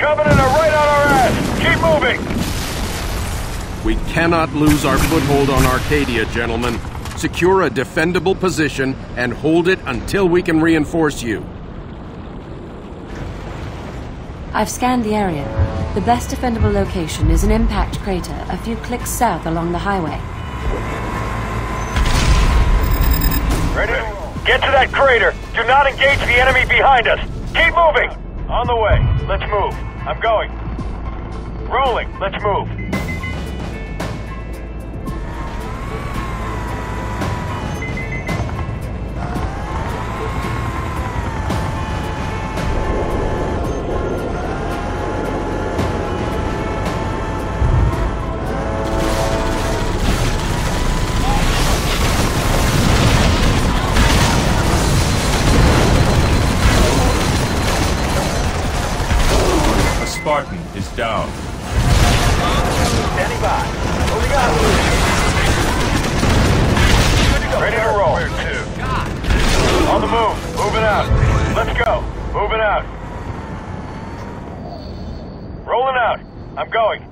Covenant are right on our ass. Keep moving. We cannot lose our foothold on Arcadia, gentlemen. Secure a defendable position and hold it until we can reinforce you. I've scanned the area. The best defendable location is an impact crater a few clicks south along the highway. Ready? Get to that crater! Do not engage the enemy behind us! Keep moving! On the way. Let's move. I'm going. Rolling. Let's move. Spartan is down. Standing by. Moving on. Ready to roll. On the move. Moving out. Let's go. Moving out. Rolling out. I'm going.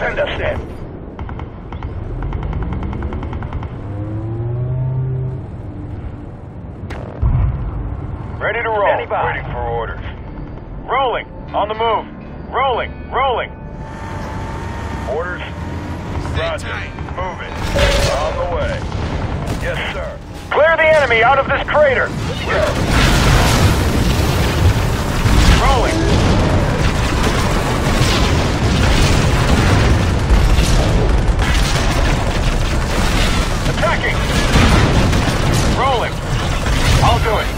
Send us in. Ready to roll. Waiting for orders. Rolling. On the move. Rolling. Rolling. Orders. Roger. Moving. On the way. Yes, sir. Clear the enemy out of this crater. Clear. Rolling. Attacking. Rolling. I'll do it.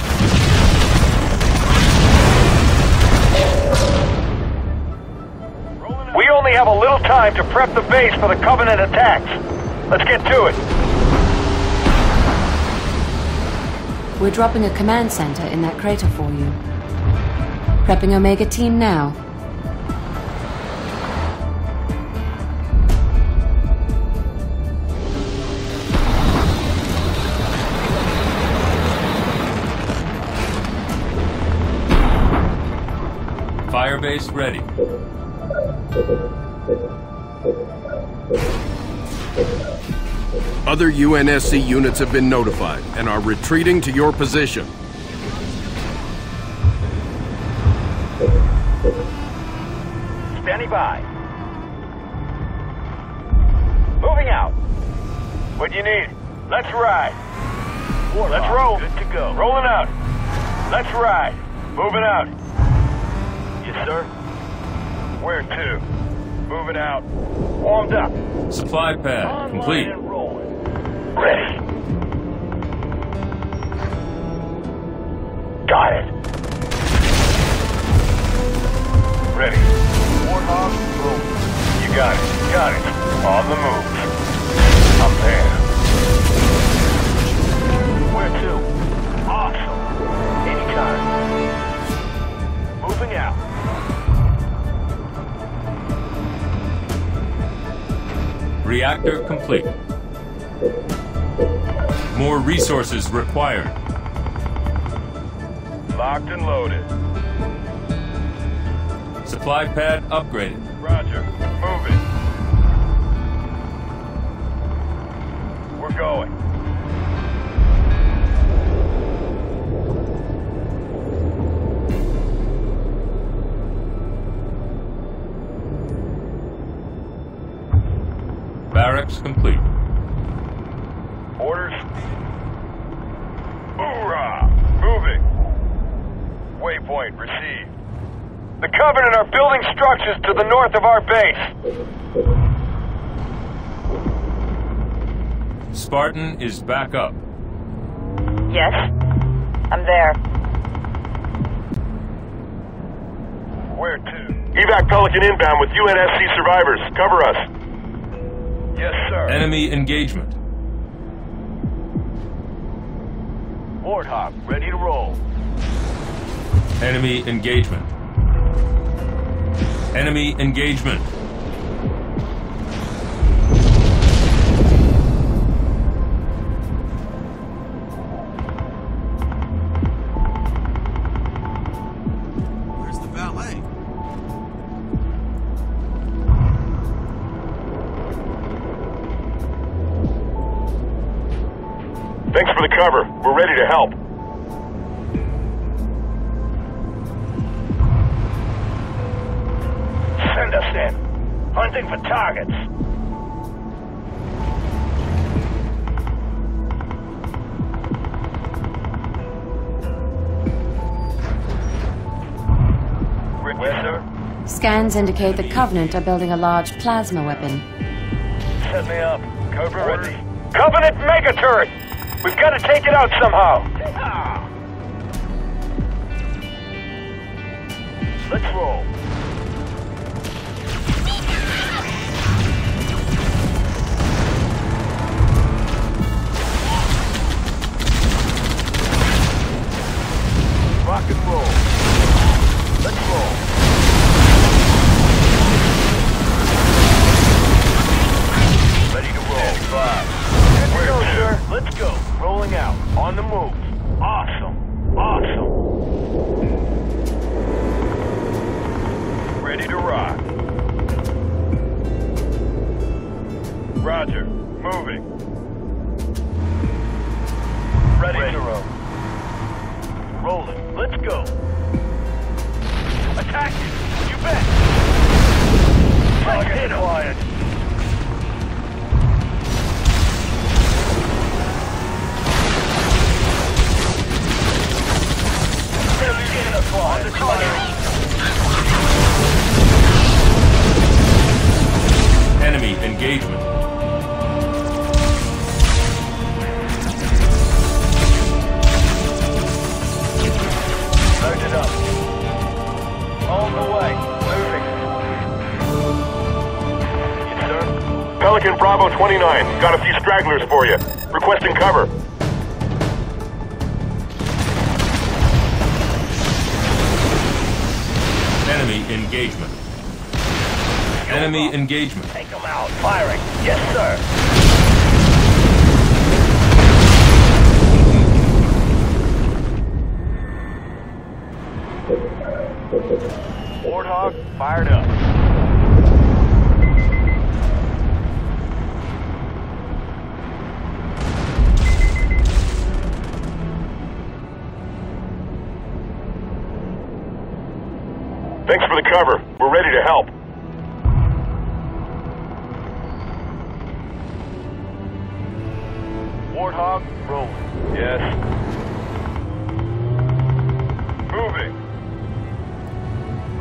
We only have a little time to prep the base for the Covenant attacks. Let's get to it. We're dropping a command center in that crater for you. Prepping Omega team now. Firebase ready. Other UNSC units have been notified and are retreating to your position. Standing by. Moving out. What do you need? Let's ride. Let's roll. Good to go. Rolling out. Let's ride. Moving out. Yes, sir. Where to? Moving out. Warmed up. Supply pad complete. Ready. Got it. Ready. Warthog, boom. You got it. Got it. On the move. I'm there. Where to? Awesome. Anytime. Moving out. Reactor complete. More resources required. Locked and loaded. Supply pad upgraded. Roger. Moving. We're going. Barracks complete. Orders. Hoorah! Moving. Waypoint received. The Covenant are building structures to the north of our base. Spartan is back up. Yes, I'm there. Where to? Evac Pelican inbound with UNSC survivors. Cover us. Yes, sir. Enemy engagement. Warthog, ready to roll. Enemy engagement. Enemy engagement. Thanks for the cover. We're ready to help. Send us in. Hunting for targets. Where, sir? Scans indicate the Covenant are building a large plasma weapon. Set me up. Cobra ready. Covenant mega turret! We've got to take it out somehow. Let's roll. Rock and roll. Let's roll. Ready to roll. Here we go, sir. Let's go. Rolling out. On the move. Awesome. Awesome. Ready to rock. Roger. Moving. Ready to roll. Rolling. Let's go. Attack it. You bet. Target quiet. On the target. Enemy engagement. Loaded up. On the way. Moving. Yes, sir. Pelican Bravo 29. Got a few stragglers for you. Requesting cover. Enemy engagement. Enemy engagement. Take them out. Firing. Yes, sir. Warthog fired up. Thanks for the cover. We're ready to help. Warthog rolling. Yes. Moving.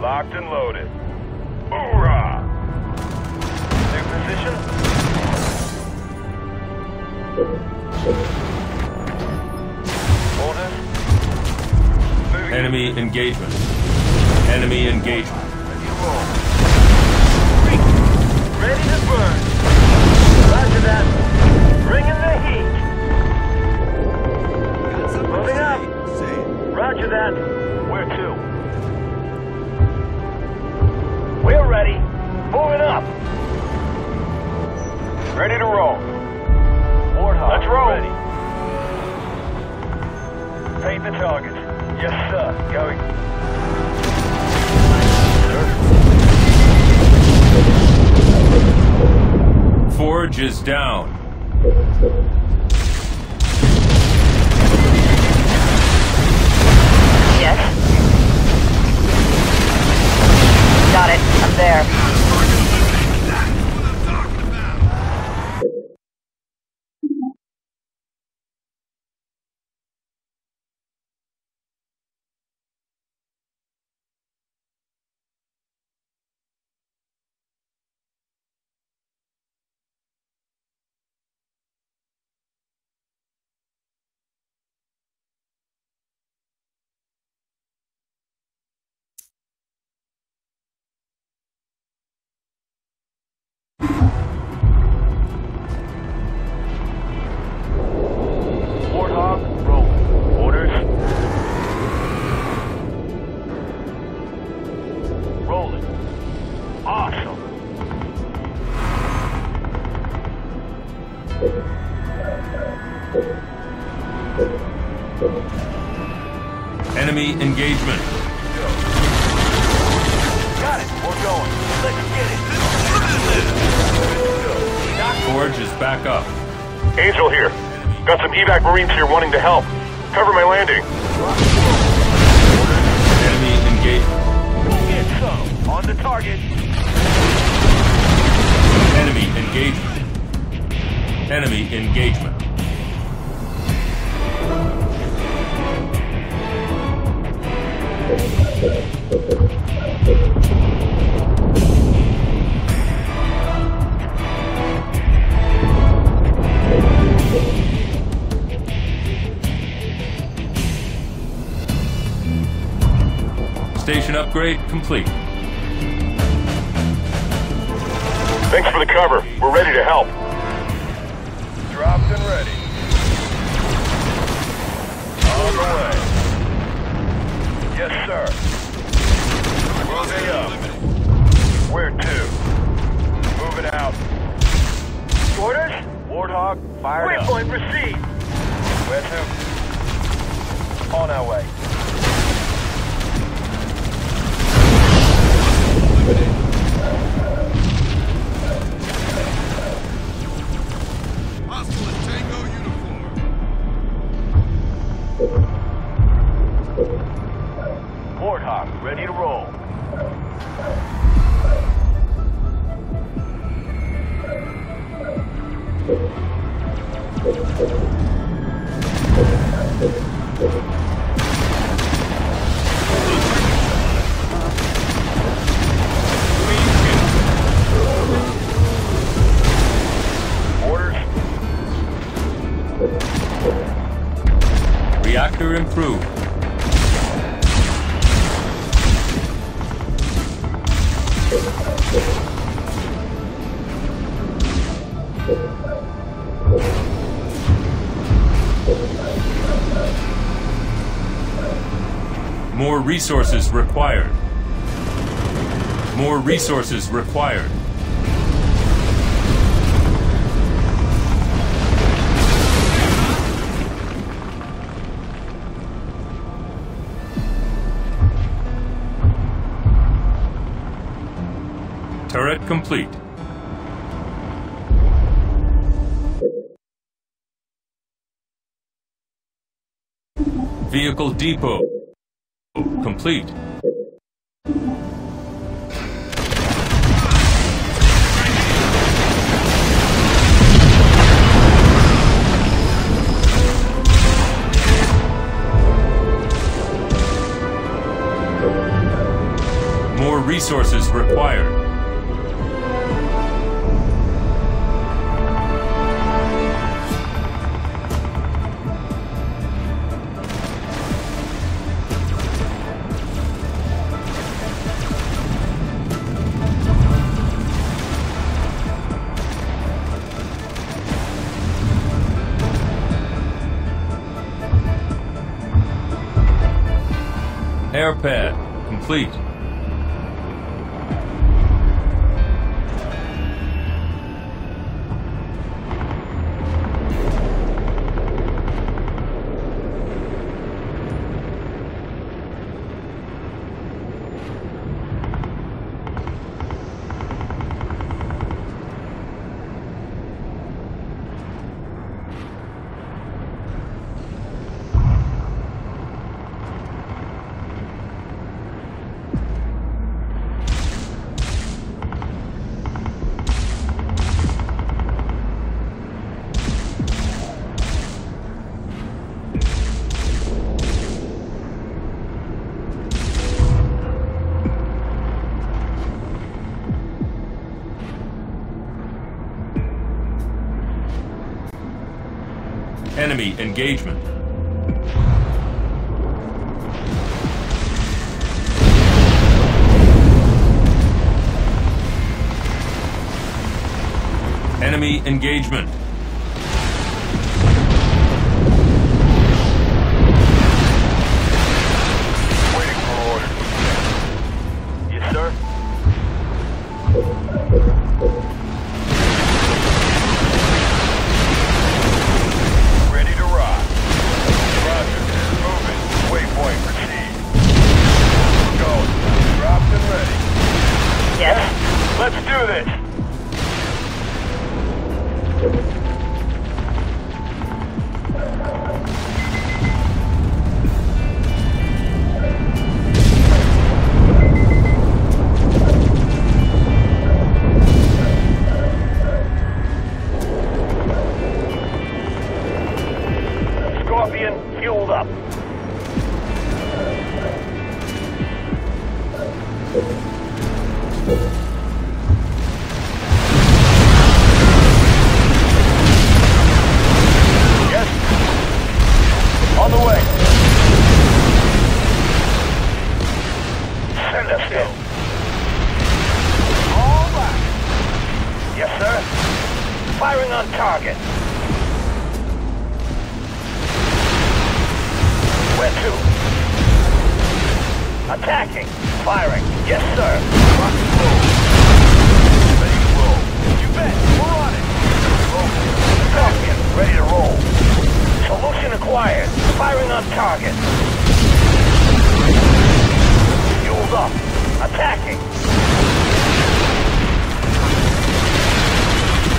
Locked and loaded. Hoorah! New position. Order. Moving. Enemy engagement. Enemy engagement. Ready to roll. Ready to burn. Roger that. Bring in the heat. Moving up. Say. Roger that. Where to? We're ready. Moving up. Ready to roll. Warthog. Let's roll. Ready. Paint the target. Yes, sir. Going. Sir. Forge is down. Yes. Got it. I'm there. Enemy engagement. Got it. We're going. Let's get it. Forge is back up. Angel here. Got some evac Marines here wanting to help. Cover my landing. Enemy engaged. Go get some. On the target. Enemy engagement. Enemy engagement. Station upgrade complete. Thanks for the cover. We're ready to help. Dropped and ready. On the way. Yes, sir. We'll be up. Where to? Moving out. Orders? Warthog, fire up. Waypoint received. Where to? On our way. Warthog, ready to roll. Orders. Reactor improved. More resources required. More resources required. Turret complete. Vehicle depot complete. More resources required. Airpad complete. Enemy engagement. Enemy engagement. Waiting for orders. Yes, sir. Let's do this! up. Yes. On the way. Send us go. All right. Yes, sir. Firing on target. Where to? Attacking. Firing. Yes, sir. Rock and roll. Ready to roll. You bet. We're on it. Scorpion. Ready to roll. Solution acquired. Firing on target. Fueled up. Attacking.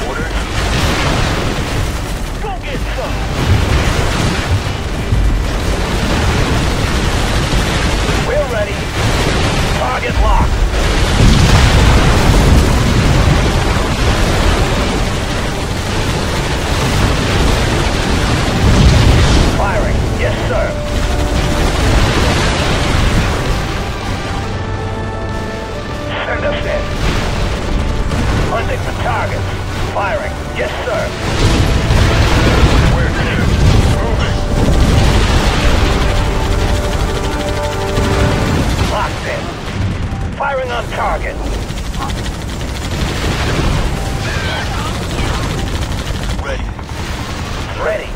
Orders. Go get some. We're ready. Target locked. Firing. Yes, sir. Send us in. Hunting the targets. Firing. Yes, sir. Where to? Moving. Locked in. Firing on target. Ready. Ready.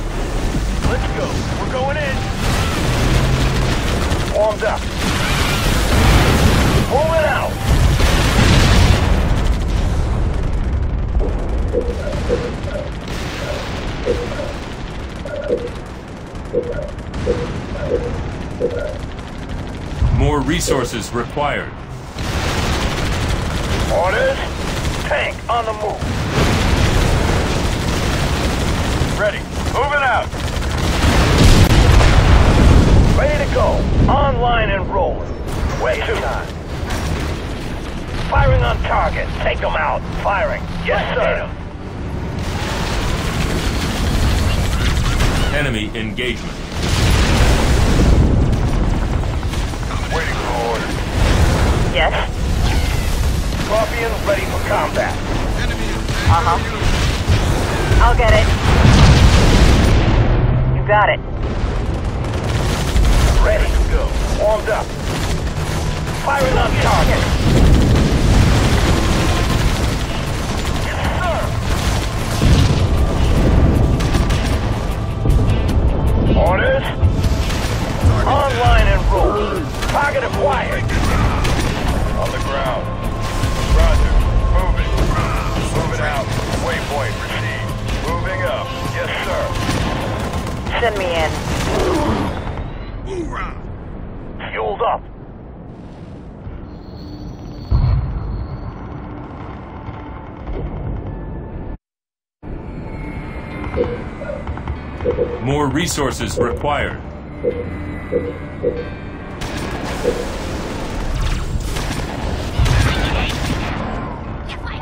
Let's go. We're going in. Warmed up. Pull it out. More resources required. Orders. Tank on the move. Ready. Moving out. Ready to go. Online and rolling. Way to time. Firing on target. Take them out. Firing. Yes, sir. Enemy engagement. Yes. Scorpion ready for combat. I'll get it. You got it. Ready to go. Warmed up. Firing on target. Yes, sir. Orders. Online and roll. Target acquired. On the ground. Roger. Moving. Moving out. Waypoint received. Moving up. Yes, sir. Send me in. Hoorah! Fueled up. More resources required.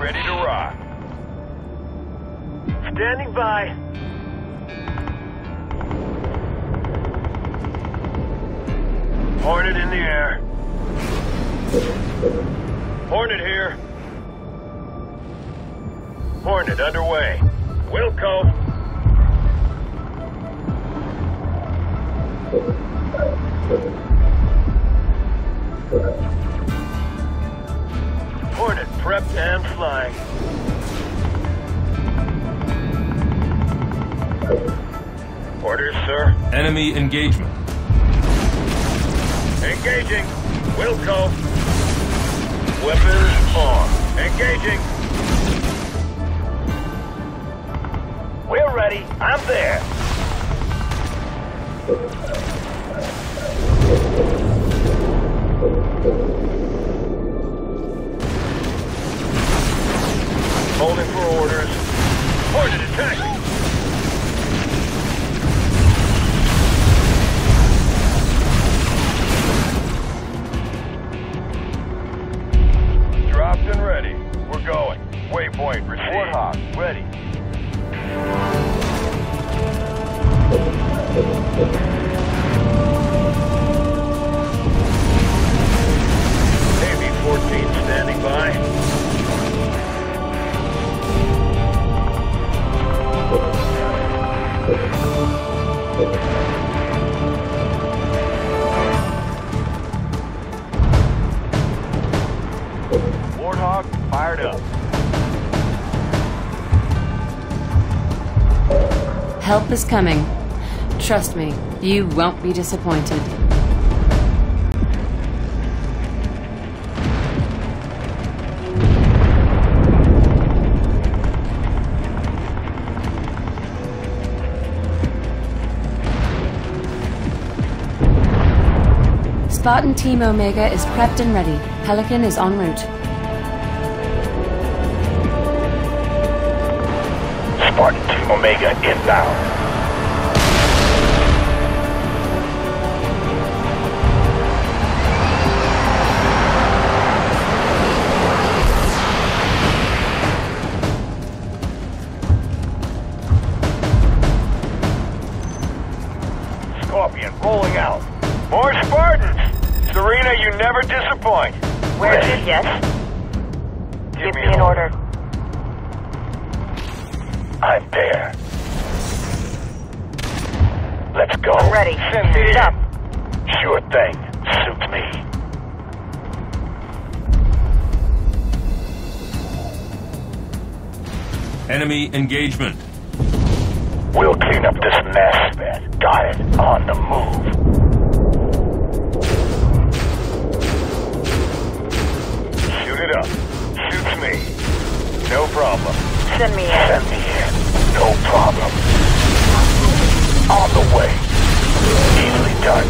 Ready to rock. Standing by. Hornet in the air. Hornet here. Hornet underway. Wilco. Hornet prepped and flying. Orders, sir. Enemy engagement. Engaging. Wilco. Weapons on. Engaging. We're ready. I'm there. Holding for orders. Hornet attacking. Dropped and ready. We're going. Waypoint received. Warthog ready. Warthog fired up. Help is coming. Trust me, you won't be disappointed. Spartan Team Omega is prepped and ready. Pelican is en route. Spartan Team Omega inbound. Engagement. We'll clean up this mess, man. Got it. On the move. Shoot it up. Shoots me. No problem. Send me in. Send me in. No problem. On the way. Easily done.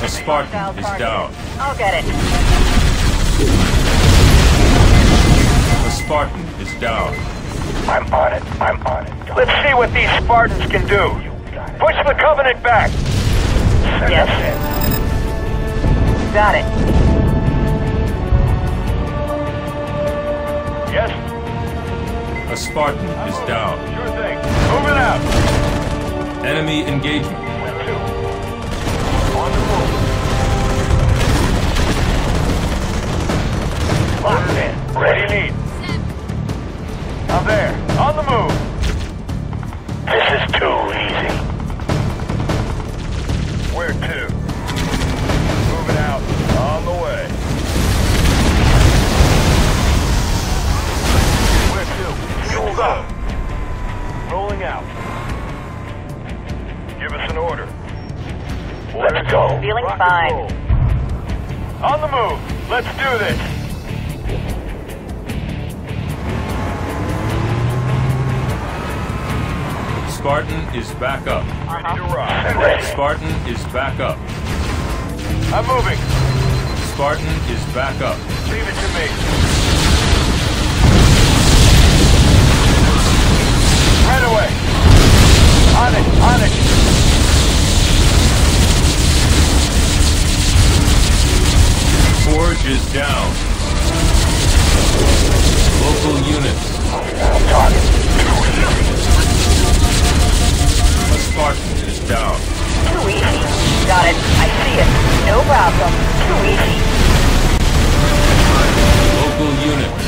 The Spartan is down. I'll get it. The Spartan is down. I'm on it. I'm on it. Let's see what these Spartans can do. Push the Covenant back. Yes. Got it. Yes. A Spartan is down. Sure thing. Move it out. Enemy engagement. On the move. Locked in. Ready lead. I'm there. On the move. This is too easy. Where to? Moving out. On the way. Where to? Fueled up. Rolling out. Give us an order. Let's go. Feeling fine. On the move. Let's do this. Spartan is back up. Ready to rock. Spartan is back up. I'm moving. Spartan is back up. Leave it to me. Right away. On it, on it. Forge is down. Local units. Target. Spartan is down. Too easy. Got it. I see it. No problem. Too easy. Local units.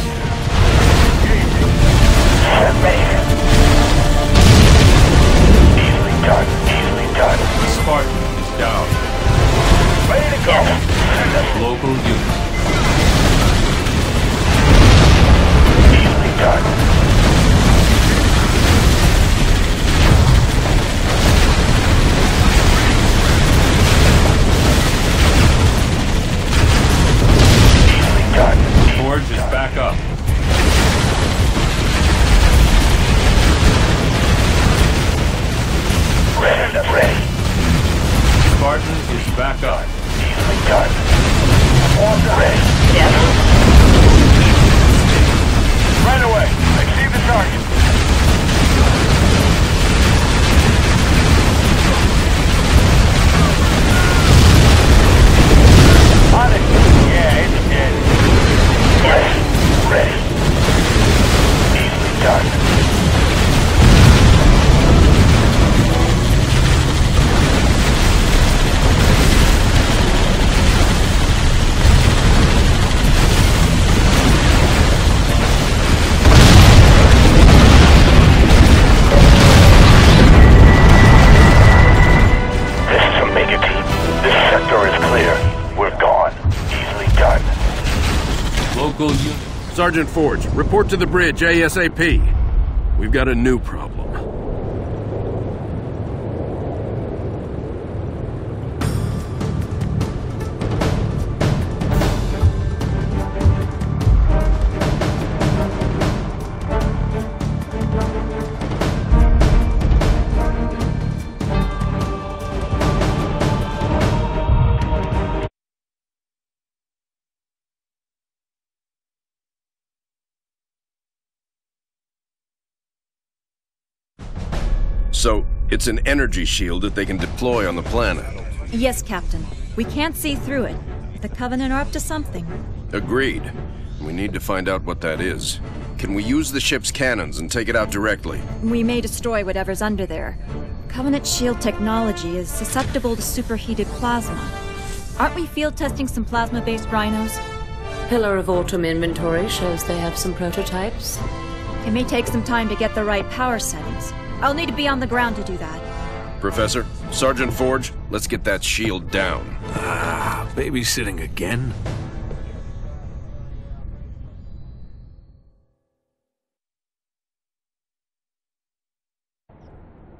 Ready. Easily done. Easily done. Spartan is down. Ready to go. Local units. Sergeant Forge, report to the bridge ASAP. We've got a new problem. So, it's an energy shield that they can deploy on the planet. Yes, Captain. We can't see through it. The Covenant are up to something. Agreed. We need to find out what that is. Can we use the ship's cannons and take it out directly? We may destroy whatever's under there. Covenant shield technology is susceptible to superheated plasma. Aren't we field testing some plasma-based rhinos? Pillar of Autumn inventory shows they have some prototypes. It may take some time to get the right power settings. I'll need to be on the ground to do that. Professor, Sergeant Forge, let's get that shield down. Ah, babysitting again?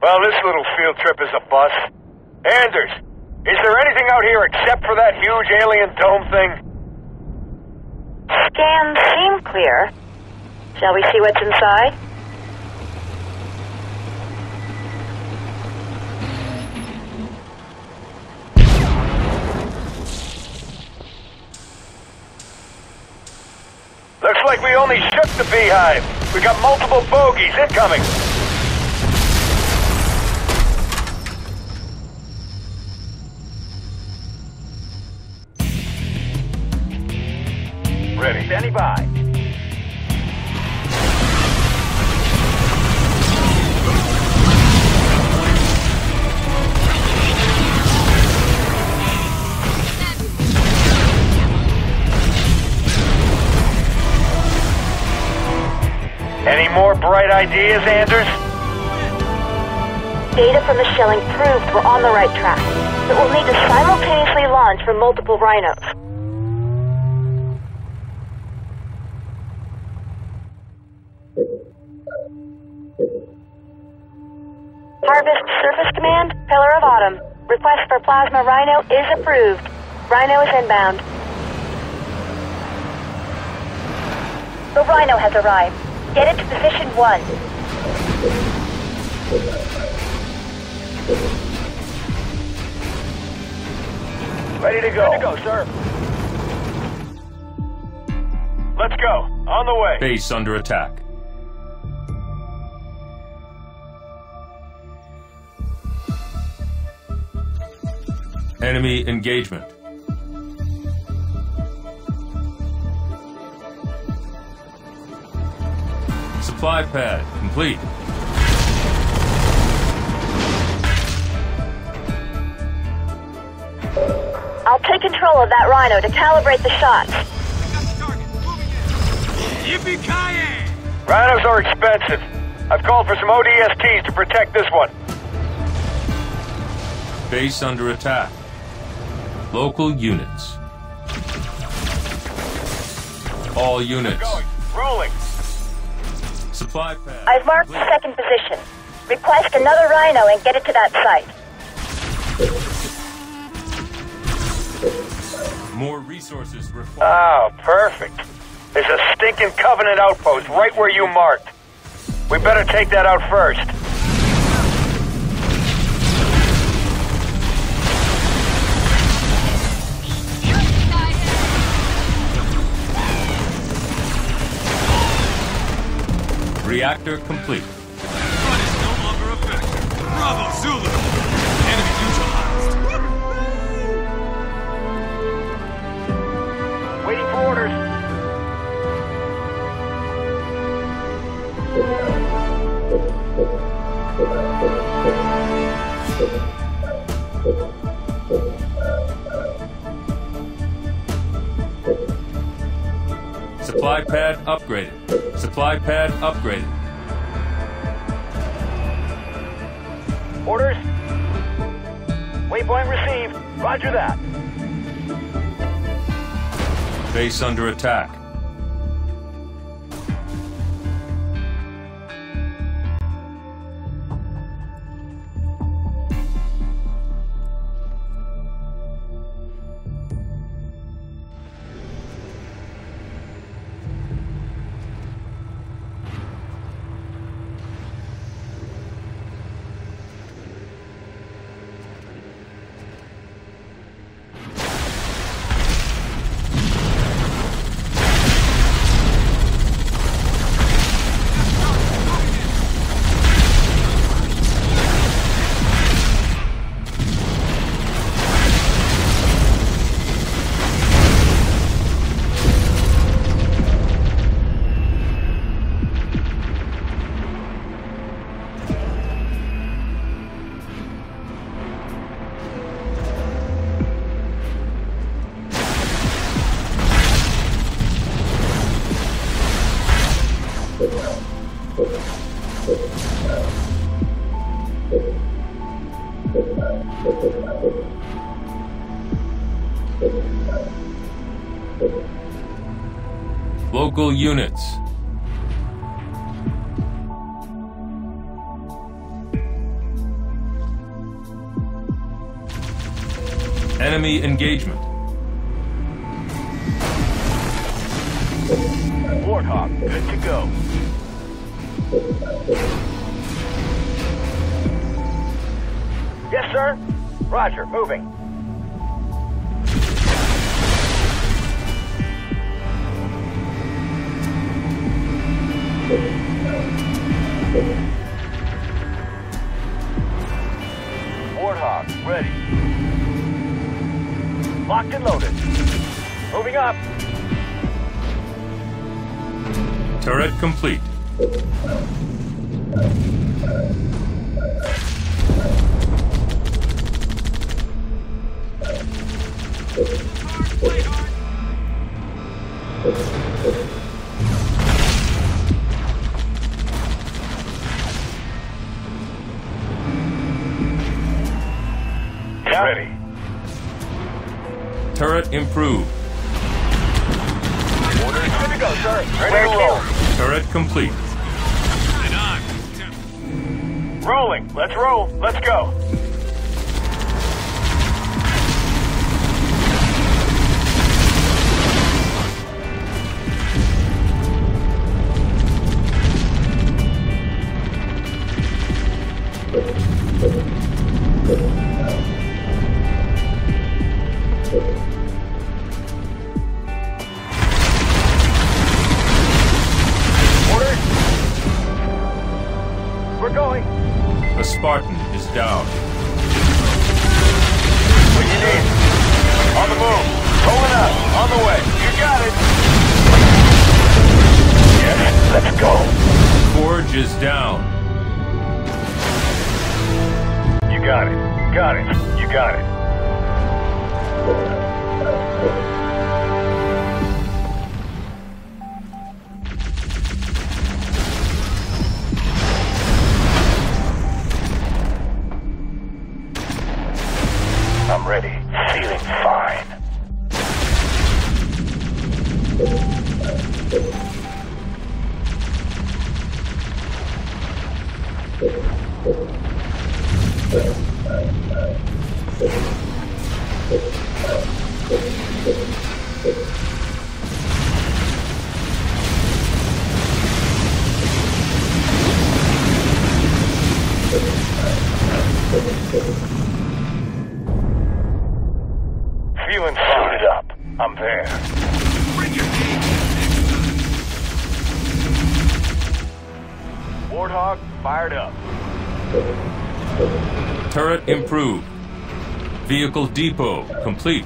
Well, this little field trip is a bust. Anders, is there anything out here except for that huge alien dome thing? Scans seem clear. Shall we see what's inside? Looks like we only shook the beehive. We got multiple bogeys incoming. Ready. Standing by. Any more bright ideas, Anders? Data from the shelling proved we're on the right track, but we'll need to simultaneously launch from multiple rhinos. Harvest surface command, Pillar of Autumn. Request for Plasma Rhino is approved. Rhino is inbound. The Rhino has arrived. Get it to position 1. Ready to go. Ready to go, sir. Let's go. On the way. Base under attack. Enemy engagement. Supply pad complete. I'll take control of that Rhino to calibrate the shots. I got the target. Moving in. Yippee-ki-yay! Rhinos are expensive. I've called for some ODSTs to protect this one. Base under attack. Local units. All units. Going. Rolling. Supply pad. I've marked the second position. Request another Rhino and get it to that site. More resources required. Oh, perfect. There's a stinking Covenant outpost right where you marked. We better take that out first. Reactor complete. Run is no longer a factor. Bravo Zulu! Enemy neutralized. Waiting for orders. Supply pad upgraded. Supply pad upgraded. Orders. Waypoint received. Roger that. Base under attack. Local units. Enemy engagement. Warthog, good to go. Yes, sir. Roger, moving. Warthog, ready. Locked and loaded. Moving up. Turret complete. Ready. Turret improved. Order good to go, sir. Ready to roll. Turret complete. Rolling. Let's roll. Let's go. Spartan is down. What you need? On the move. Pulling up. On the way. You got it. Yeah, let's go. Forge is down. You got it. Got it. You got it. I'm ready. Feeling fine. Feeling suited up. I'm there. Bring your game next time. Warthog fired up. Turret improved. Vehicle depot complete.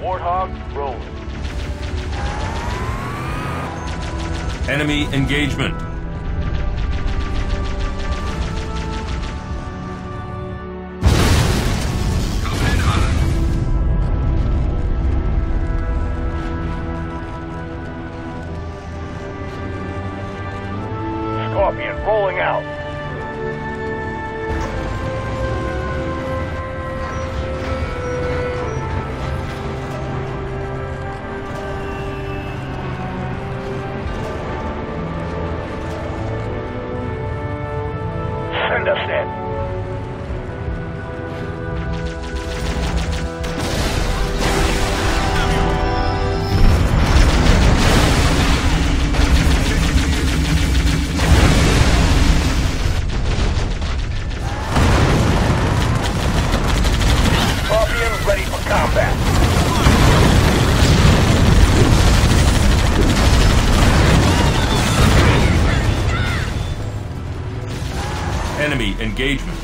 Warthog rolling. Enemy engagement. Covenant on. Scorpion rolling out. Enemy engagement.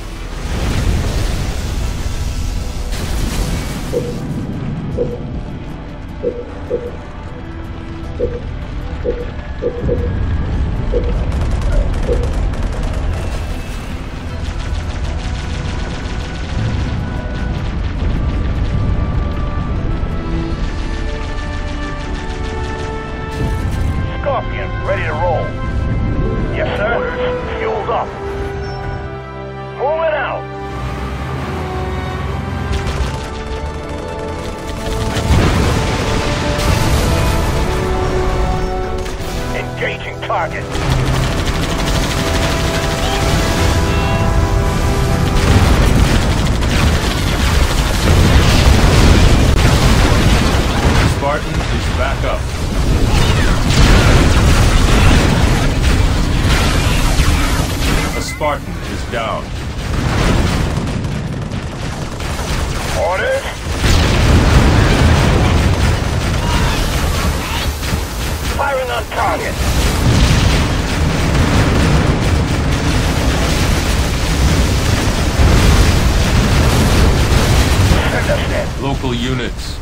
critical units.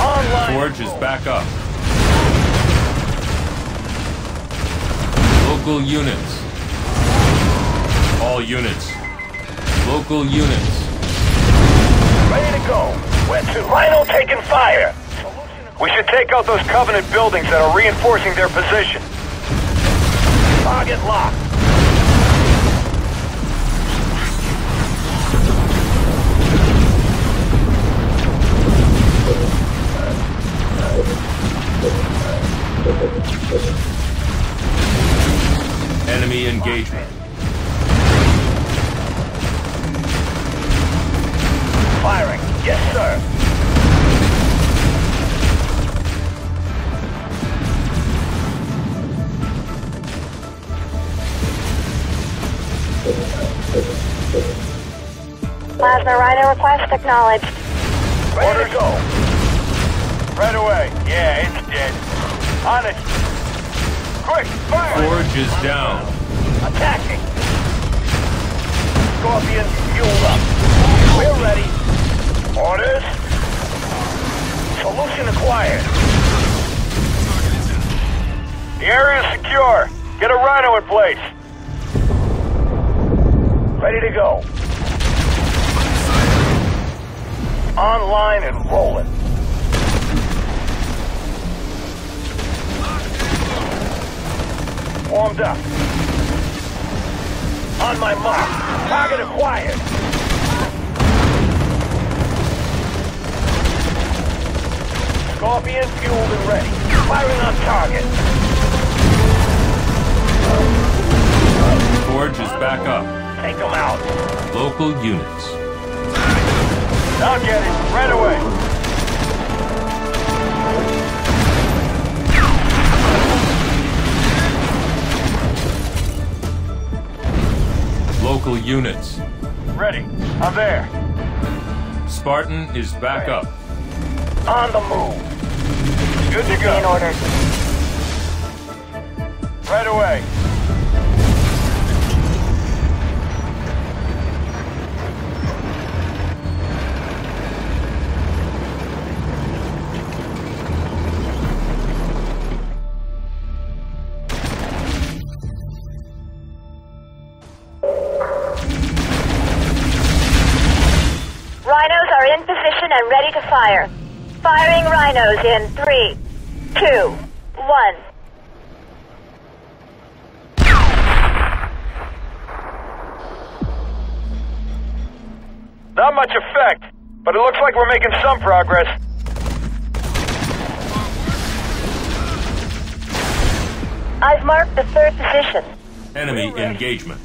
Online. Forge is back up. Local units. All units. Local units. Ready to go. Rhino taking fire. We should take out those Covenant buildings that are reinforcing their position. Target locked. Enemy engagement. Firing. Yes, sir. Plasma Rhino request acknowledged. Order go. Right away. Yeah, it's dead. On it. Quick, fire! Forge is down. Attacking. Scorpion fueled up. We're ready. Orders. Solution acquired. The area is secure. Get a Rhino in place. Ready to go. Online and rolling. Warmed up. On my mark. Target acquired. Scorpion fueled and ready. Firing on target. Forge is back up. Take them out. Local units. I'll get it. Right away. Local units. Ready. I'm there. Spartan is back up. On the move. Good to go. In order. Right away. And ready to fire. Firing Rhinos in 3, 2, 1. Not much effect, but it looks like we're making some progress. I've marked the third position. Enemy engagement.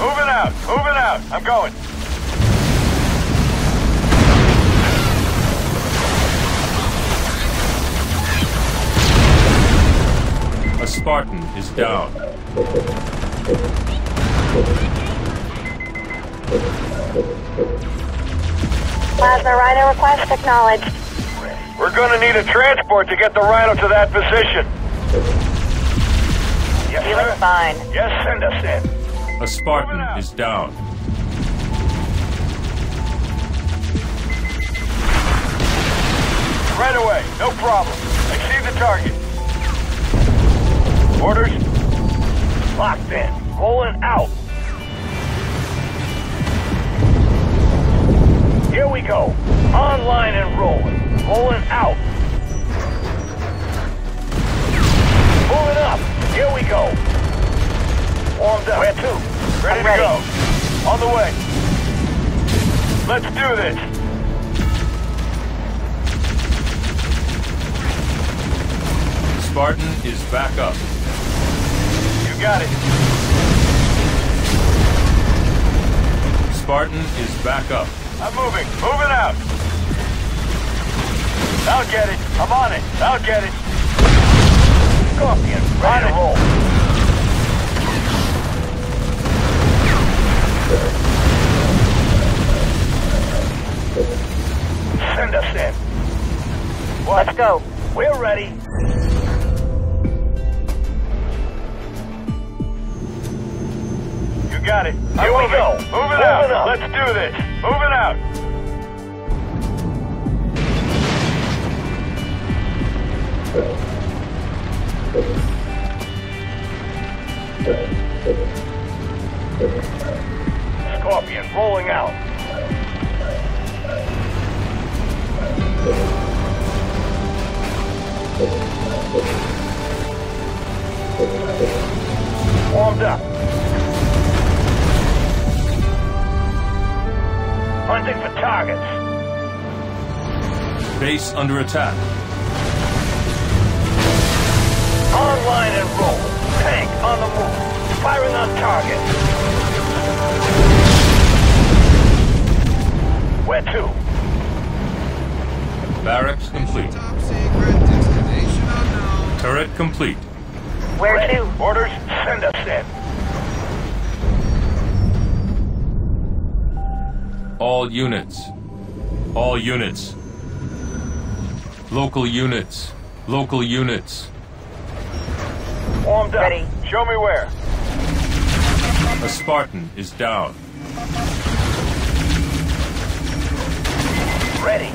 Moving out! I'm going! A Spartan is down. Plasma Rhino request acknowledged. We're gonna need a transport to get the Rhino to that position. Yes, you look fine. Yes, send us in. A Spartan is down. Right away, no problem. I see the target. Orders? Locked in. Rolling out. Here we go. Online and rolling. Rolling out. Moving up. Here we go. Warmed up. Where to? Ready to go. On the way. Let's do this. Spartan is back up. You got it. Spartan is back up. I'm moving. Moving out. I'll get it. I'm on it. I'll get it. Scorpion. Ready to roll. Send us in. go. We're ready. You got it. Here we go. Move it out. Let's do this. Move it out. Scorpion rolling out. Warmed up. Hunting for targets. Base under attack. Online and roll. Tank on the move. Firing on target. Where to? Barracks complete. Top secret destination unknown. Turret complete. Where to? Orders, send us in. All units. All units. Local units. Local units. Warmed up. Ready. Show me where. A Spartan is down. Ready.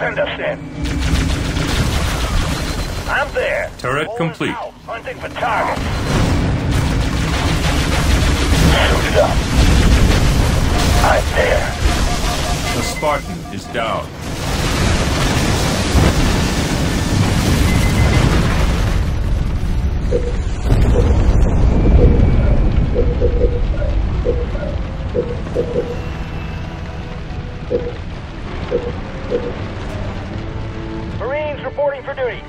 Send us in. I'm there. Turret rolling complete. Out. Hunting for target. Shoot it up. I'm there. A Spartan is down. Marines reporting for duty.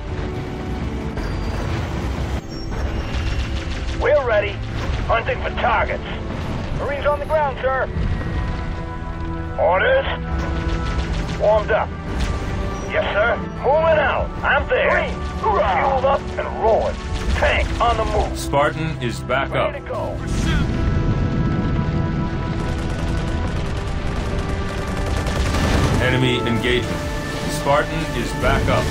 We're ready. Hunting for targets. Marines on the ground, sir. Orders. Warmed up. Yes, sir. Moving out. I'm there. Marines, fueled up and rolling. Tank on the move. Spartan is back up. Ready to go. Enemy engagement. Spartan is back up.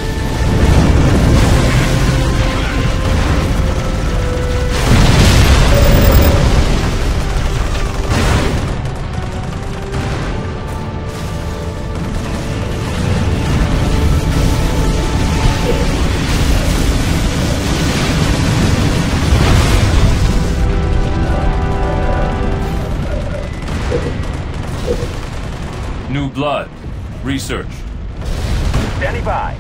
New blood. Research. Standing by.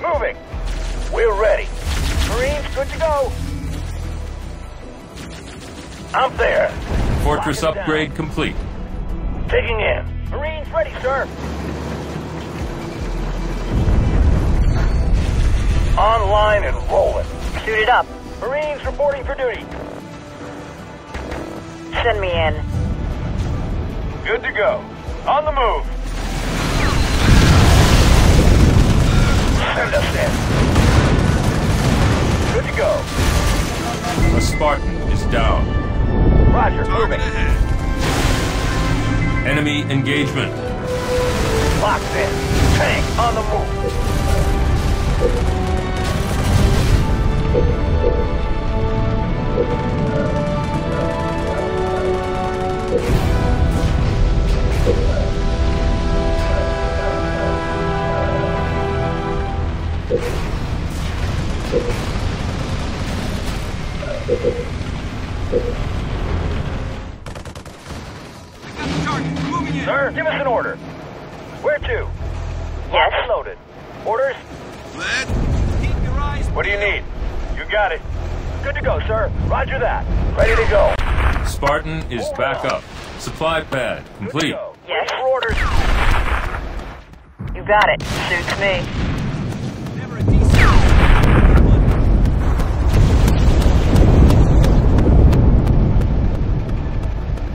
Moving. We're ready. Marines, good to go. I'm there. Fortress upgrade complete. Taking in. Marines ready, sir. Online and rolling. Shoot it up. Marines reporting for duty. Send me in. Good to go. On the move. Send us in. Good to go. A Spartan is down. Roger, moving. Enemy engagement. Locked in. Tank on the move. Sir, give us an order. Where to? Yes. Loaded. Orders? Let. Keep your eyes. What do you need? You got it. Good to go, sir. Roger that. Ready to go. Spartan is back up. Supply pad complete. Yes. Orders. You got it. Suits me. Never a decent.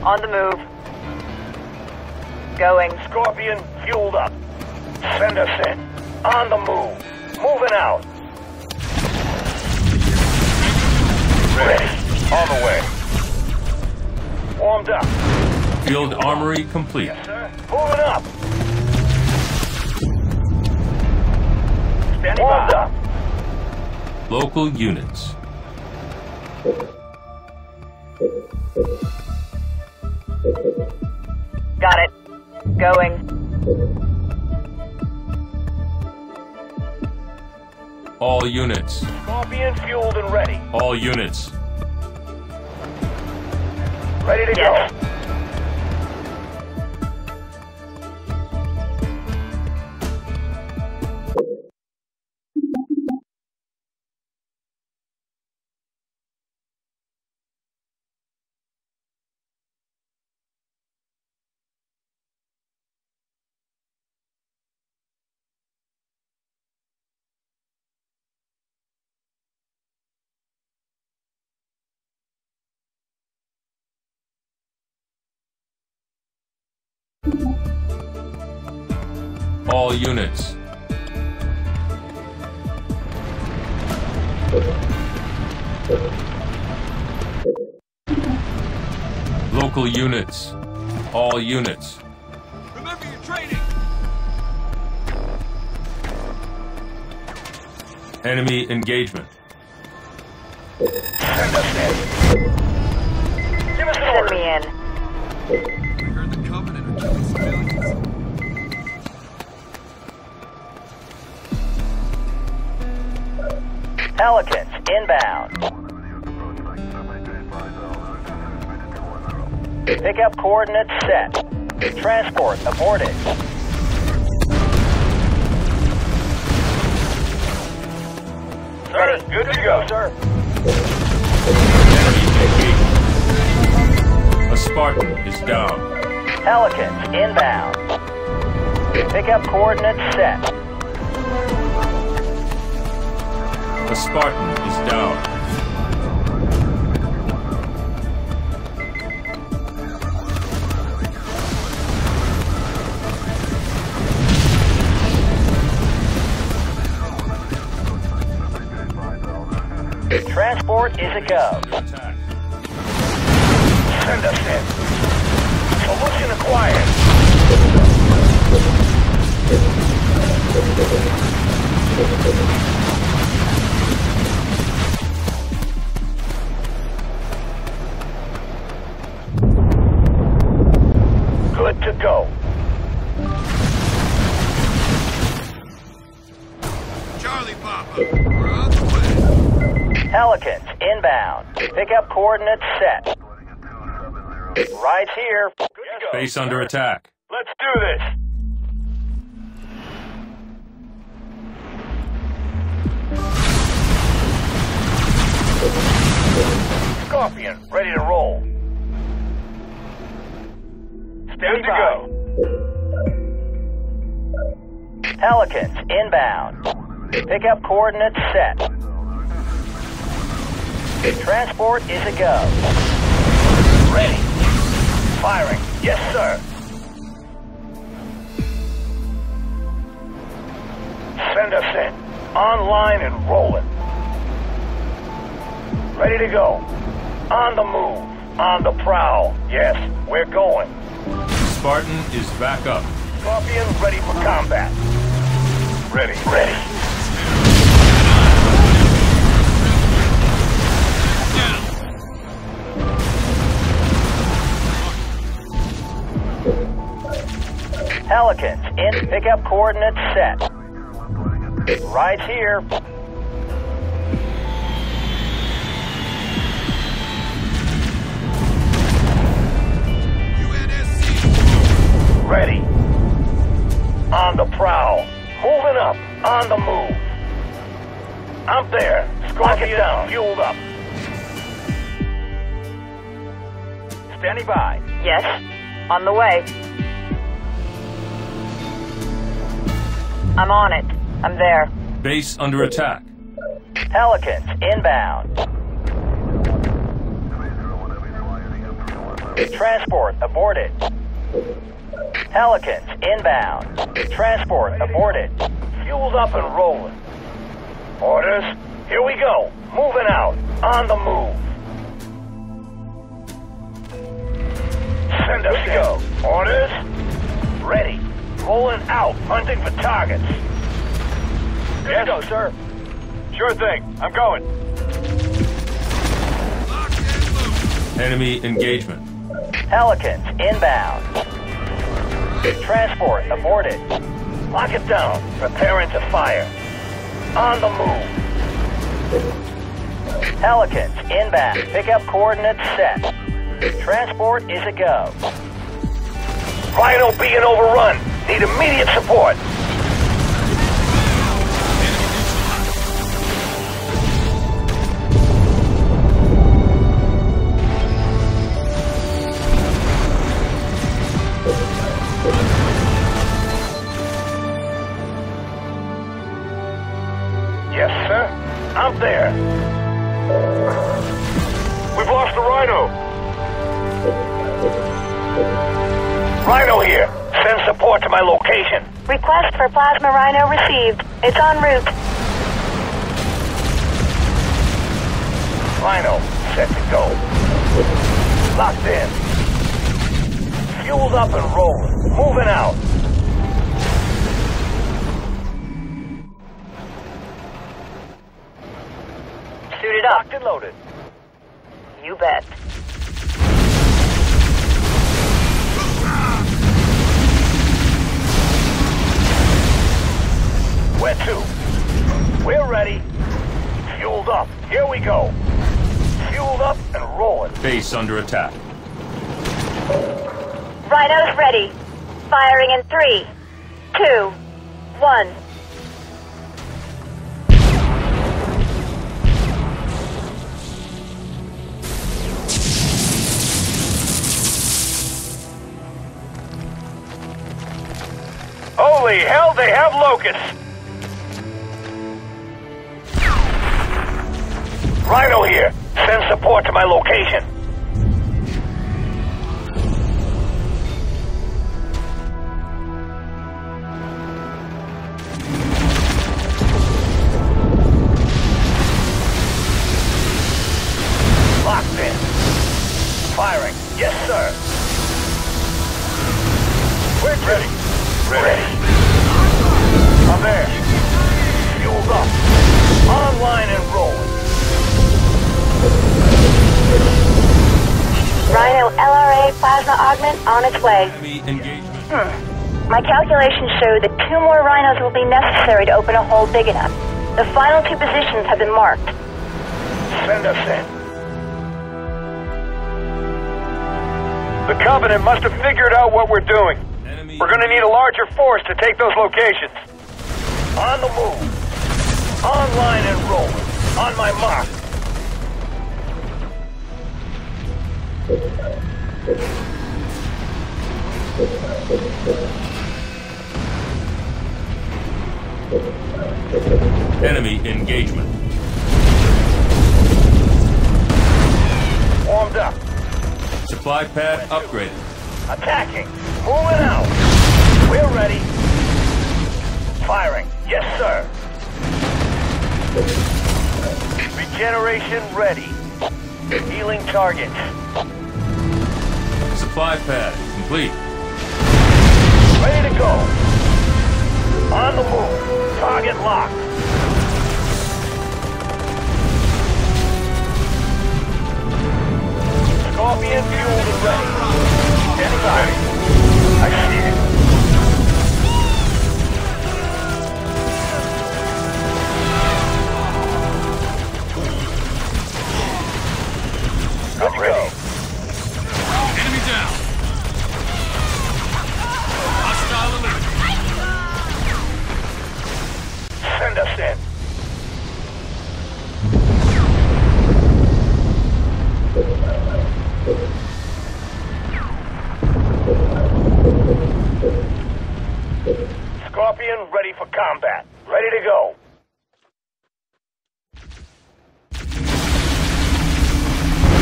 On the move. Going. Scorpion fueled up. Send us in. On the move. Moving out. Ready. On the way. Warmed up. Field armory complete. Yes, sir. Moving up. Standing by. Local units. Got it. Going. All units. Scorpion fueled and ready. All units. Ready to go. All units. Local units. All units. Remember your training. Enemy engagement. Give us an order. I heard the Covenant are killing civilians. Pelicans inbound. Pick up coordinates set. Transport aborted. Sir, good to go, sir. A Spartan is down. Pelicans inbound. Pick up coordinates set. The Spartan is down. Transport is a go. Send us in. Solution acquired. To go. Charlie Papa, we're on the way. Pelicans inbound. Pick up coordinates set. Right here. Good to go. Base under attack. Let's do this. Scorpion, ready to roll. There you go. Pelicans inbound. Pick up coordinates set. Transport is a go. Ready. Firing. Yes, sir. Send us in. Online and rolling. Ready to go. On the move. On the prowl. Yes, we're going. Spartan is back up. Scorpion ready for combat. Ready. Ready. Down. Pelicans in. Pick up coordinates set. Right here. Ready. On the prowl. Moving up. On the move. I'm there. Scorpion down. Fueled up. Standing by. Yes. On the way. I'm on it. I'm there. Base under attack. Pelicans inbound. Transport aborted. Pelicans inbound. Transport aborted. Fueled up and rolling. Orders. Here we go. Moving out. On the move. Send us in. Orders. Ready. Rolling out. Hunting for targets. Here you go, sir. Sure thing. I'm going. Enemy engagement. Pelicans inbound. Transport aborted. Lock it down. Preparing to fire. On the move. Pelicans inbound. Pick up coordinates set. Transport is a go. Rhino being overrun. Need immediate support. Request for Plasma Rhino received. It's en route. Rhino, set to go. Locked in. Fueled up and rolling. Moving out. Suited up. Locked and loaded. You bet. Where to? We're ready. Fueled up. Here we go. Fueled up and rolling. Base under attack. Rhino's ready. Firing in 3, 2, 1. Holy hell, they have locusts! Rhino here. Send support to my location. Locked in. Firing. Yes, sir. We're ready. Ready. I'm there. Fueled up. Online and rolling. Rhino LRA plasma augment on its way. My calculations show that 2 more Rhinos will be necessary to open a hole big enough. The final 2 positions have been marked. Send us in. The Covenant must have figured out what we're doing. We're going to need a larger force to take those locations. On the move. Online and rolling. On my mark. Enemy engagement. Warmed up. Supply pad upgraded. Attacking. Moving out. We're ready. Firing. Yes, sir. Regeneration ready. Healing targets. Supply pad complete. Ready to go. On the move. Target locked. Scorpion fueled and ready. Standing by. I see it. Good to go. Enemy down. Hostile alert. Send us in. Scorpion ready for combat. Ready to go.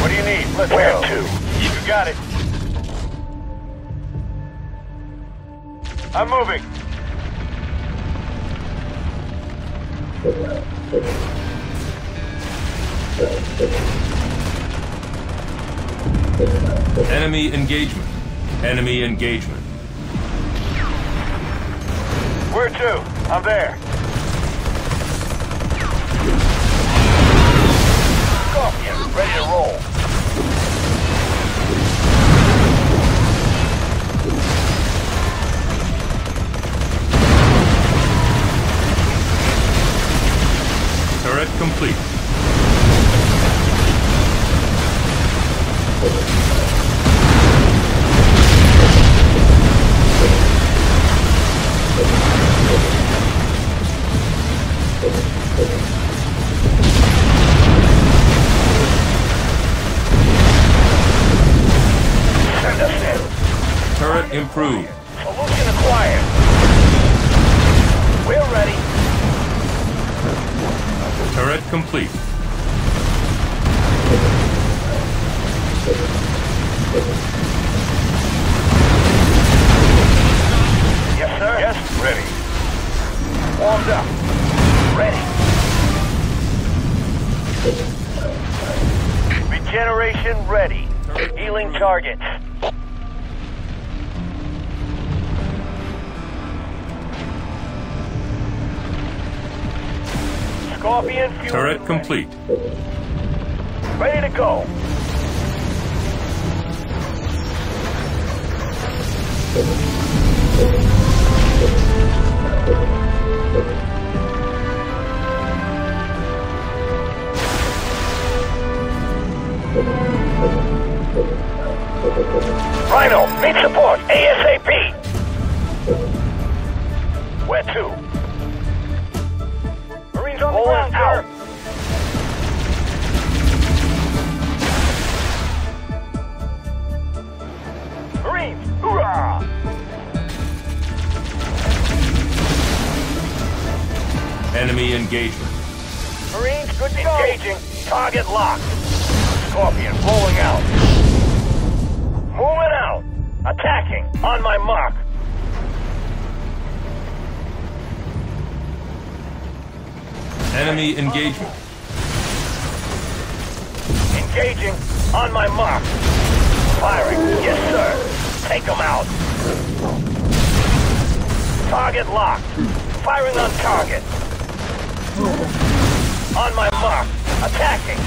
What do you need? Let's go. To? You got it. I'm moving. Enemy engagement. Enemy engagement. Where to? I'm there. Ready to roll. Turret complete. Turret improved. Solution acquired. We're ready. Turret complete. Yes, sir. Yes, ready. Warmed up. Ready. Regeneration ready. Healing target. Scorpion fuel. Turret complete. Ready to go. Rhino, need support ASAP. Where to? Rolling out. Marines, hoorah! Enemy engagement. Marines, good to go. Engaging. Target locked. Scorpion rolling out. Moving out. Attacking. On my mark. Enemy engagement. Engaging. On my mark. Firing. Yes, sir. Take them out. Target locked. Firing on target. On my mark. Attacking.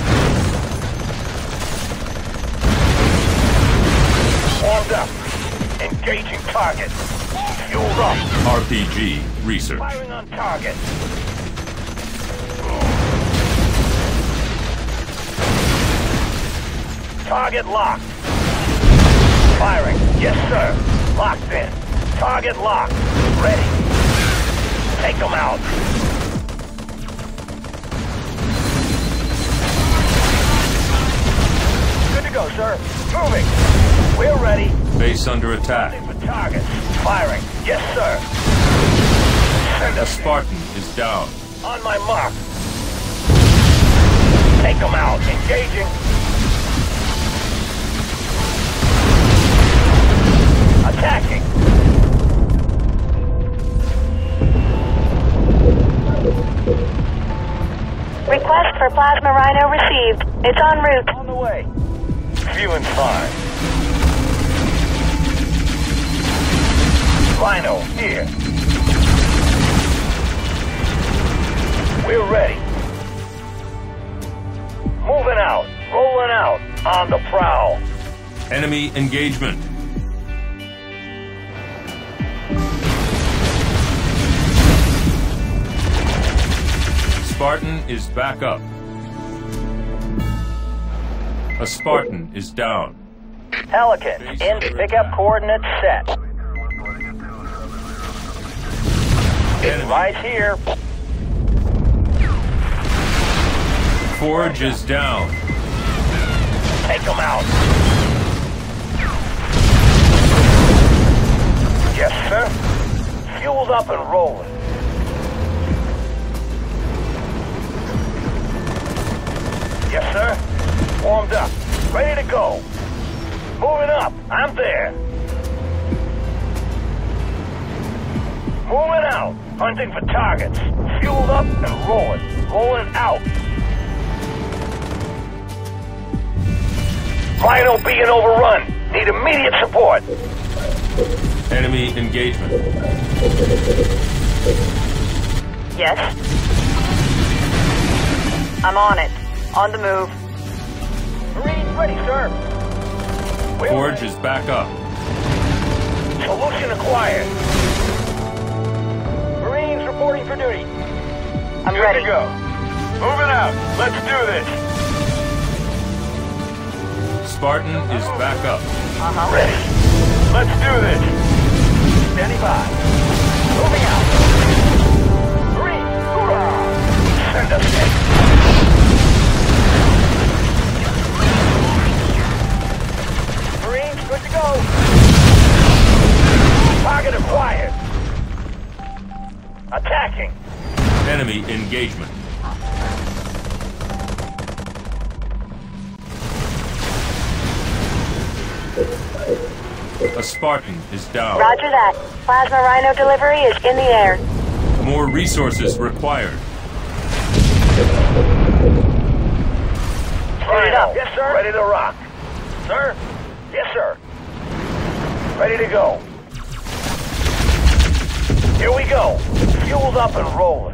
Warmed up. Engaging target. Fueled up. RPG research. Firing on target. Target locked. Firing. Yes, sir. Locked in. Target locked. Ready. Take them out. Good to go, sir. Moving. We're ready. Base under attack. Target. Firing. Yes, sir. Send us. The Spartan is down. On my mark. Take them out. Engaging. Attacking! Request for Plasma Rhino received. It's en route. On the way. Feeling fine. Rhino, here. We're ready. Moving out. Rolling out. On the prowl. Enemy engagement. Spartan is back up. A Spartan is down. Pelican, in to pick up coordinates set. Enemy. Right here. Forge is down. Take them out. Yes, sir. Fueled up and rolling. Yes, sir. Warmed up. Ready to go. Moving up. I'm there. Moving out. Hunting for targets. Fueled up and rolling. Rolling out. Rhino being overrun. Need immediate support. Enemy engagement. Yes. I'm on it. On the move. Marines ready, sir. Forge is back up. Solution acquired. Marines reporting for duty. I'm ready. Good to go. Moving out. Let's do this. Spartan is back up. Ready. Let's do this. Standing by. Moving out. Marines, hoorah! Send us in. Good to go. Target acquired. Attacking. Enemy engagement. A Spartan is down. Roger that. Plasma Rhino delivery is in the air. More resources required. Ready it up. Yes, sir. Ready to rock. Sir? Yes, sir. Ready to go. Here we go. Fueled up and rolling.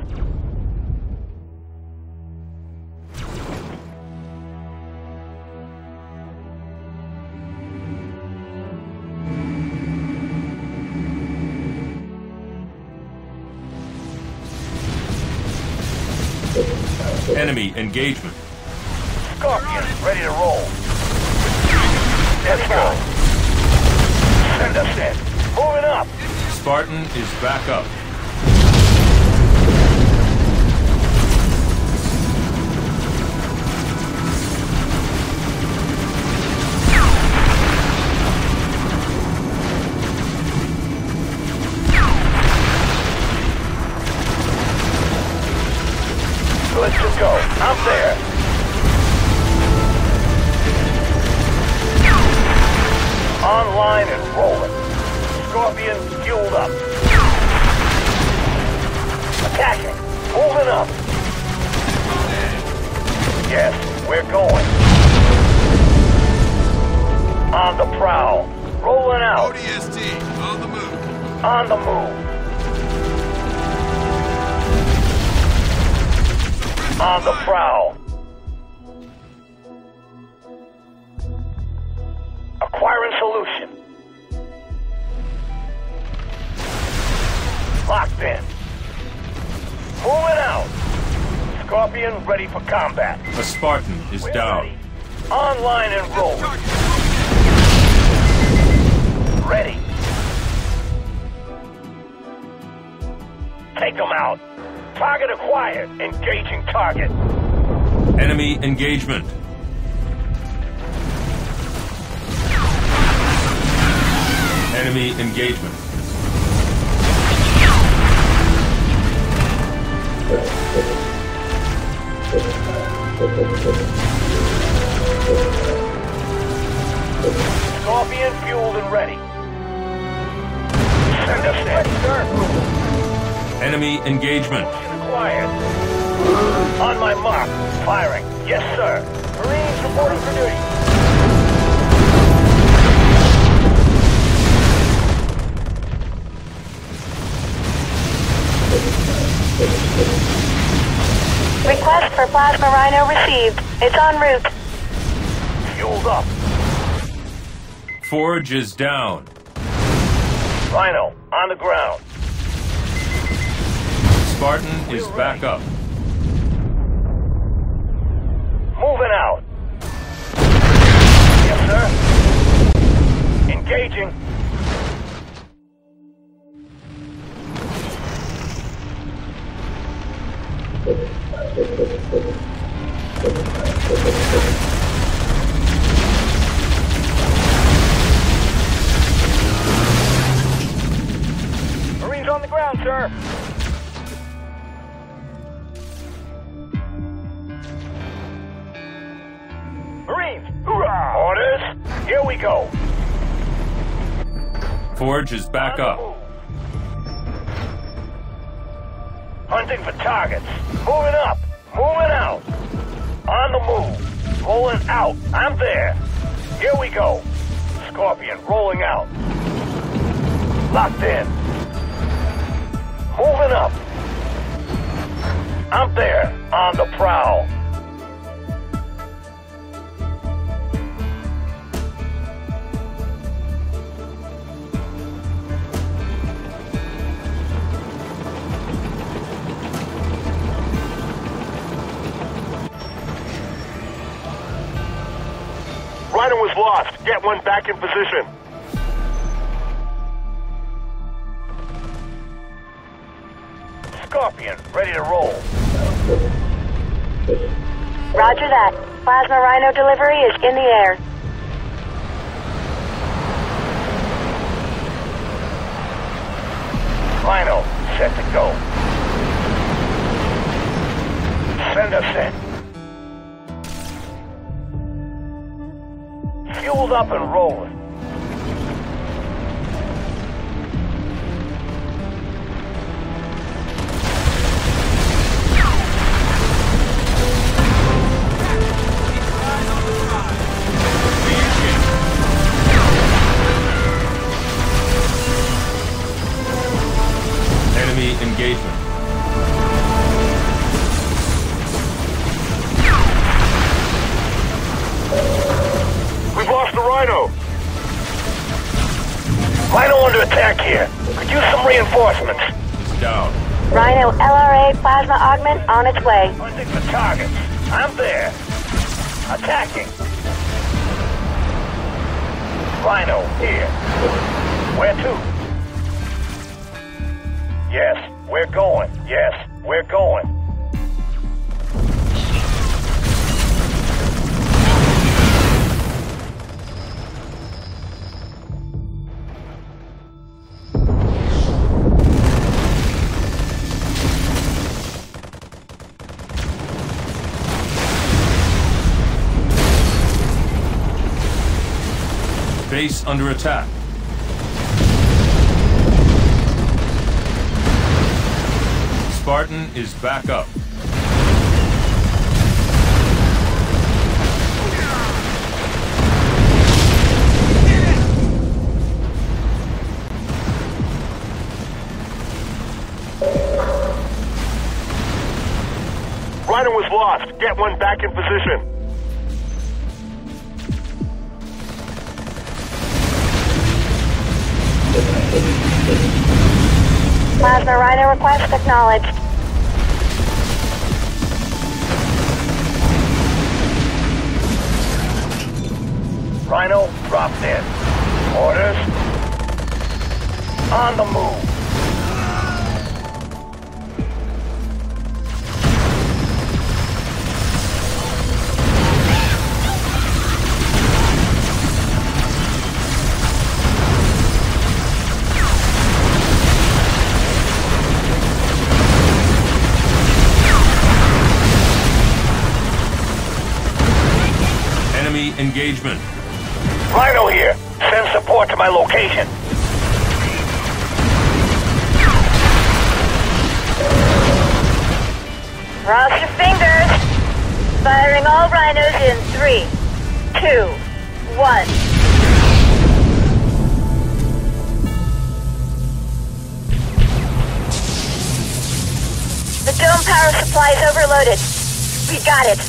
Enemy engagement. Scorpion, ready to roll. Let's go. Send us in. Moving up. Spartan is back up. Let's just go. Out there. Online and rolling. Scorpion fueled up. Attacking. Moving up. Yes, we're going. On the prowl. Rolling out. ODST, on the move. On the move. On the prowl. Acquiring solution. Locked in. Moving out. Scorpion ready for combat. A Spartan is down. Ready. Online and rolling. Ready. Take them out. Target acquired. Engaging target. Enemy engagement. Enemy engagement. Scorpion fueled and ready. Send us in. Enemy engagement. Quiet. On my mark. Firing. Yes, sir. Marines reporting for duty. Request for Plasma Rhino received. It's en route. Fueled up. Forge is down. Rhino, on the ground. Spartan is back up. Moving out. Yes, sir. Engaging. Marines on the ground, sir. Marines, hoorah! Orders, here we go. Forge is back up. Hunting for targets. Moving up. Moving out. On the move. Rolling out. I'm there. Here we go. Scorpion rolling out. Locked in. Moving up. I'm there. On the prowl. was lost. Get one back in position. Scorpion, ready to roll. Roger that. Plasma Rhino delivery is in the air. Rhino, set to go. Send us in. Fueled up and rolling. Engagement. We've lost the Rhino. Rhino under attack here. Could use some reinforcements. Down. Rhino LRA plasma augment on its way. Hunting for targets. I'm there. Attacking. Rhino here. Where to? Yes, we're going. Yes, we're going. Base under attack. Spartan is back up. Rhino was lost. Get one back in position. Plasma Rhino request acknowledged. Rhino dropped in. Orders on the move. Enemy engagement. Rhino here! Send support to my location! Cross your fingers! Firing all Rhinos in 3, 2, 1. The dome power supply is overloaded. We got it!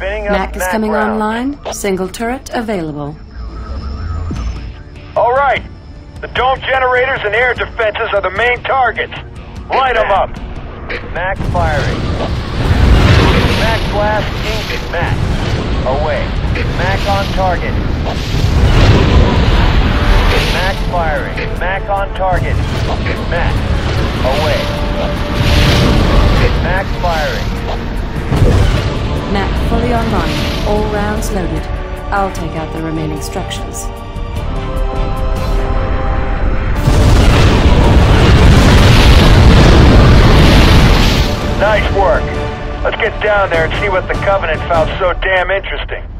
Mac is coming online. Single turret available. All right. The dome generators and air defenses are the main targets. Light them up. Mac firing. Mac blast engine. Mac away. Mac on target. Mac firing. Mac on target. Mac away. Mac firing. Mac fully online, all rounds loaded. I'll take out the remaining structures. Nice work. Let's get down there and see what the Covenant found so damn interesting.